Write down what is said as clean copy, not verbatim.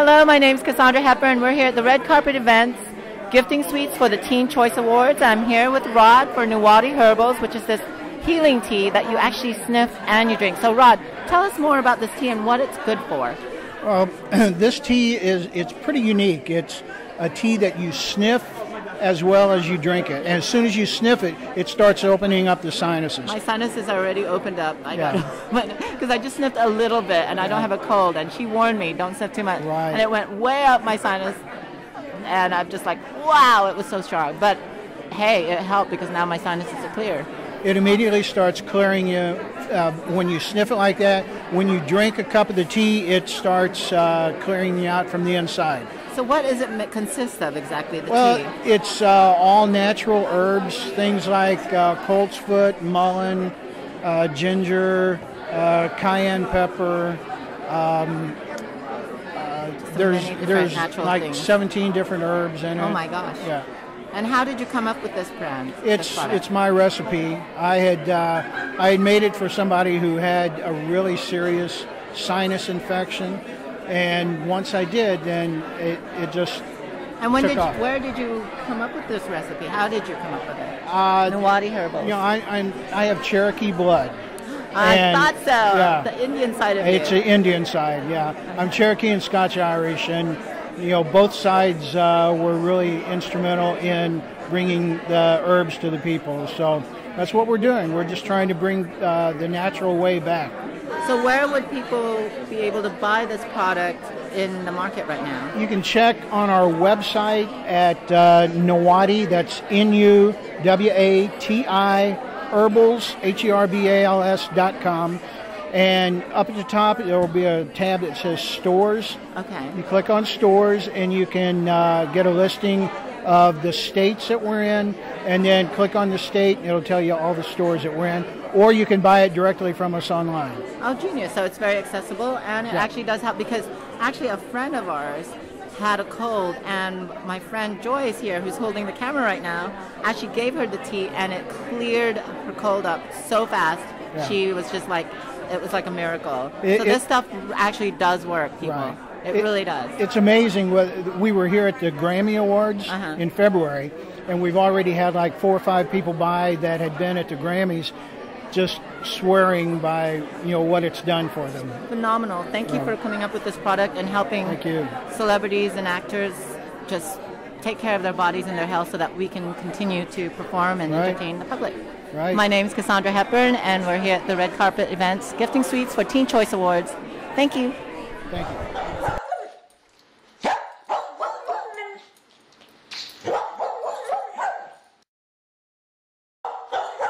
Hello, my name's Cassandra Hepburn. We're here at the Red Carpet Events Gifting Suites for the Teen Choice Awards. I'm here with Rod for Nuwati Herbals, which is this healing tea that you actually sniff and you drink. So Rod, tell us more about this tea and what it's good for. This tea it's pretty unique. It's a tea that you sniff as well as you drink it. And as soon as you sniff it, it starts opening up the sinuses. My sinuses are already opened up. Because I just sniffed a little bit, and I don't have a cold. And she warned me, don't sniff too much. Right. And it went way up my sinus. And I'm just like, wow, it was so strong. But, hey, it helped because now my sinuses are clear. It immediately starts clearing you when you sniff it like that. When you drink a cup of the tea, it starts clearing you out from the inside. So what does it consist of exactly, the tea? Well, it's all natural herbs, things like coltsfoot, mullein, ginger, cayenne pepper. There's like things. 17 different herbs in it. Oh my gosh. Yeah. And how did you come up with this brand? It's my recipe. I had made it for somebody who had a really serious sinus infection, and once I did, then it just took off. Where did you come up with this recipe? How did you come up with it? Nuwati Herbals. You know, I have Cherokee blood. I thought so. Yeah, the Indian side of it. It's the Indian side. Yeah, okay. I'm Cherokee and Scotch Irish, and you know, both sides were really instrumental in bringing the herbs to the people. So that's what we're doing. We're just trying to bring the natural way back. So where would people be able to buy this product in the market right now? You can check on our website at Nuwati, that's Nuwati Herbals, Herbals.com. And up at the top, there will be a tab that says Stores. Okay. You click on Stores, and you can get a listing of the states that we're in, and then click on the state, and it'll tell you all the stores that we're in. Or you can buy it directly from us online. Oh, genius. So it's very accessible, and it actually does help, because actually a friend of ours had a cold, and my friend Joyce here, who's holding the camera right now, actually gave her the tea, and it cleared her cold up so fast. Yeah. She was just like... It was like a miracle. So this stuff actually does work, people. Right. It really does. It's amazing. We were here at the Grammy Awards in February, and we've already had like 4 or 5 people by that had been at the Grammys just swearing by, you know, what it's done for them. Phenomenal. Thank you for coming up with this product and helping celebrities and actors just take care of their bodies and their health so that we can continue to perform and entertain the public. Right. My name is Cassandra Hepburn, and we're here at the Red Carpet Events Gifting Suites for Teen Choice Awards. Thank you. Thank you.